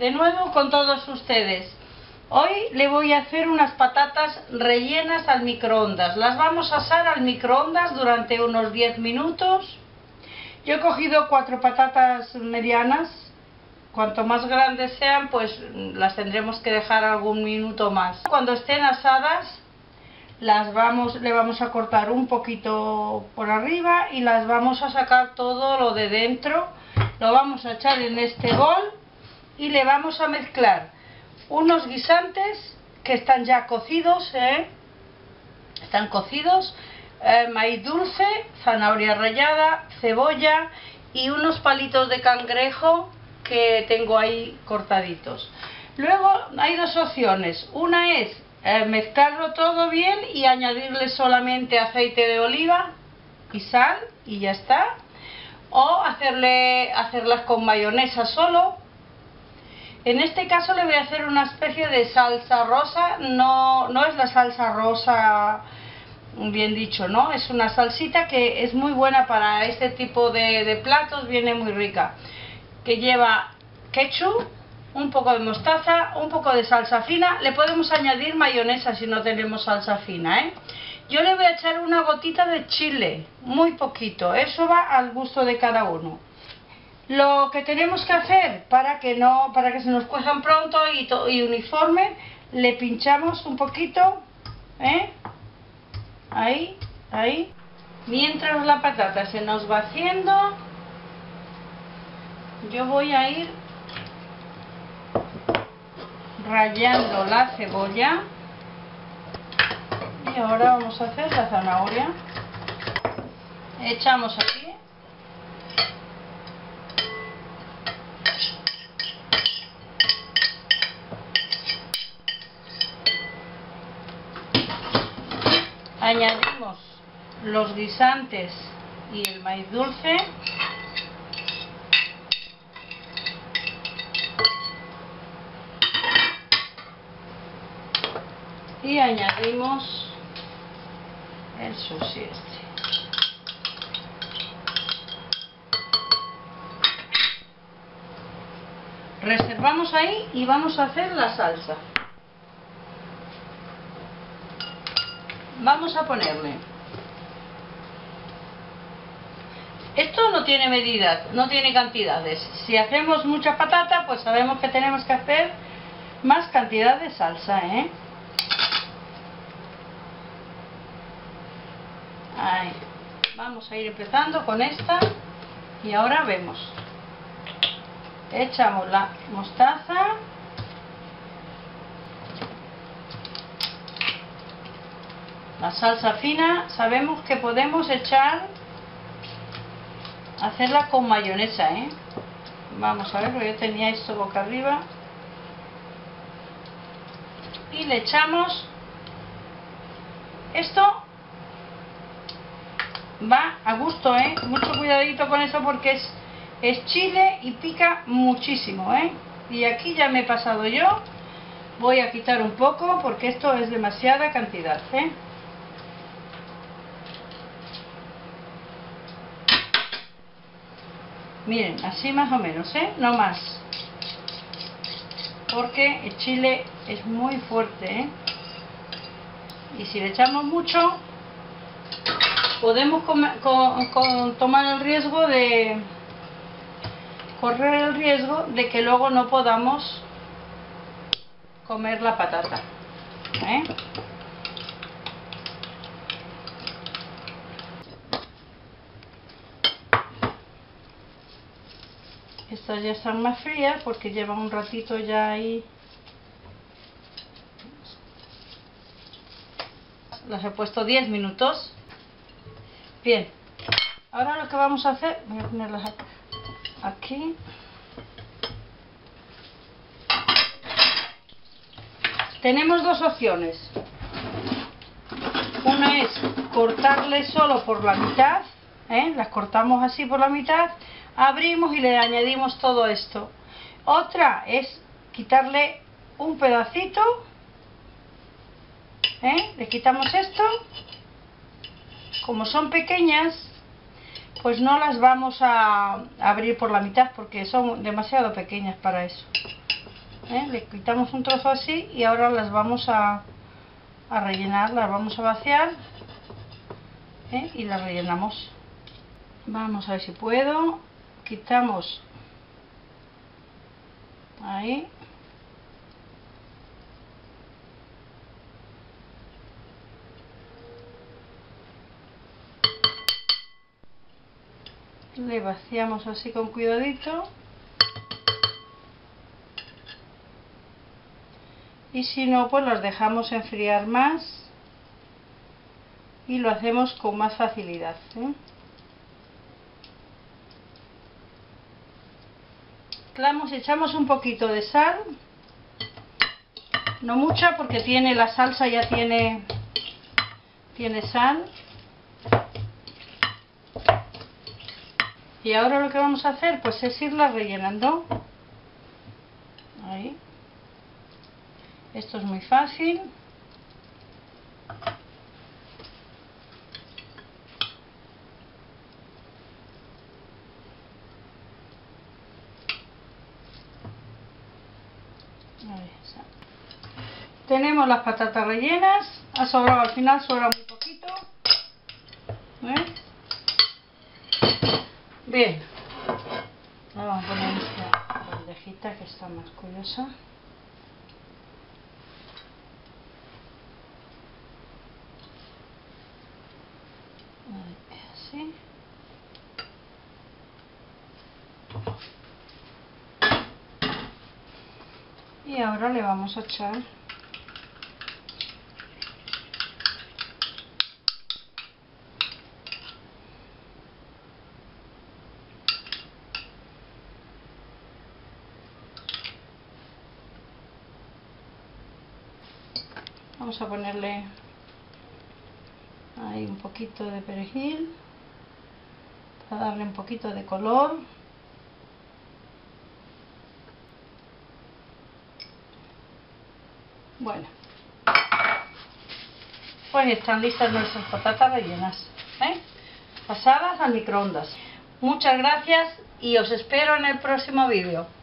de nuevo con todos ustedes. Hoy le voy a hacer unas patatas rellenas al microondas. Las vamos a asar al microondas durante unos 10 minutos. Yo he cogido 4 patatas medianas. Cuanto más grandes sean, pues las tendremos que dejar algún minuto más. Cuando estén asadas, le vamos a cortar un poquito por arriba y las vamos a sacar todo lo de dentro. Lo vamos a echar en este bol y le vamos a mezclar unos guisantes que están ya cocidos, están cocidos, maíz dulce, zanahoria rallada, cebolla y unos palitos de cangrejo que tengo ahí cortaditos. Luego hay dos opciones, una es mezclarlo todo bien y añadirle solamente aceite de oliva y sal y ya está, o hacerlas con mayonesa solo. En este caso le voy a hacer una especie de salsa rosa, no es la salsa rosa, bien dicho, ¿no? Es una salsita que es muy buena para este tipo de platos, viene muy rica, que lleva ketchup, un poco de mostaza, un poco de salsa fina. Le podemos añadir mayonesa si no tenemos salsa fina, Yo le voy a echar una gotita de chile, muy poquito, eso va al gusto de cada uno. Lo que tenemos que hacer para que se nos cuezan pronto y uniforme, le pinchamos un poquito, ahí, mientras la patata se nos va haciendo. Yo voy a ir rallando la cebolla y ahora vamos a hacer la zanahoria. Echamos aquí añadimos los guisantes y el maíz dulce. Y añadimos el sushi este. Reservamos ahí y vamos a hacer la salsa. Vamos a ponerle. Esto no tiene medidas, no tiene cantidades. Si hacemos mucha patata, pues sabemos que tenemos que hacer más cantidad de salsa, Ahí. Vamos a ir empezando con esta y ahora vemos. Echamos la mostaza, la salsa fina, sabemos que podemos hacerla con mayonesa, Vamos a ver, porque yo tenía esto boca arriba. Y le echamos esto. Va a gusto, mucho cuidadito con eso porque es chile y pica muchísimo, Y aquí ya me he pasado yo. Voy a quitar un poco porque esto es demasiada cantidad, Miren, así más o menos, No más. Porque el chile es muy fuerte, Y si le echamos mucho, podemos tomar el riesgo de correr el riesgo de que luego no podamos comer la patata, Estas ya están más frías porque llevan un ratito ya ahí. Las he puesto 10 minutos. Bien, ahora lo que vamos a hacer, voy a ponerlas aquí. Tenemos dos opciones. Una es cortarle solo por la mitad, Las cortamos así por la mitad, abrimos y le añadimos todo esto. Otra es quitarle un pedacito, Le quitamos esto. Como son pequeñas, pues no las vamos a abrir por la mitad porque son demasiado pequeñas para eso. Le quitamos un trozo así y ahora las vamos a rellenar, las vamos a vaciar y las rellenamos. Vamos a ver si puedo. Quitamos ahí. Le vaciamos así con cuidadito. Y si no, pues las dejamos enfriar más y lo hacemos con más facilidad, Mezclamos y echamos un poquito de sal, no mucha porque tiene la salsa, ya tiene sal. Y ahora lo que vamos a hacer pues es irla rellenando. Ahí. Esto es muy fácil. Ahí está. Tenemos las patatas rellenas. Ha sobrado, al final sobra muy poquito. Bien, ahora vamos a poner esta bandejita que está más curiosa. Así. Y ahora le vamos a echar . Vamos a ponerle ahí un poquito de perejil para darle un poquito de color. Bueno, pues están listas nuestras patatas rellenas, pasadas al microondas. Muchas gracias y os espero en el próximo vídeo.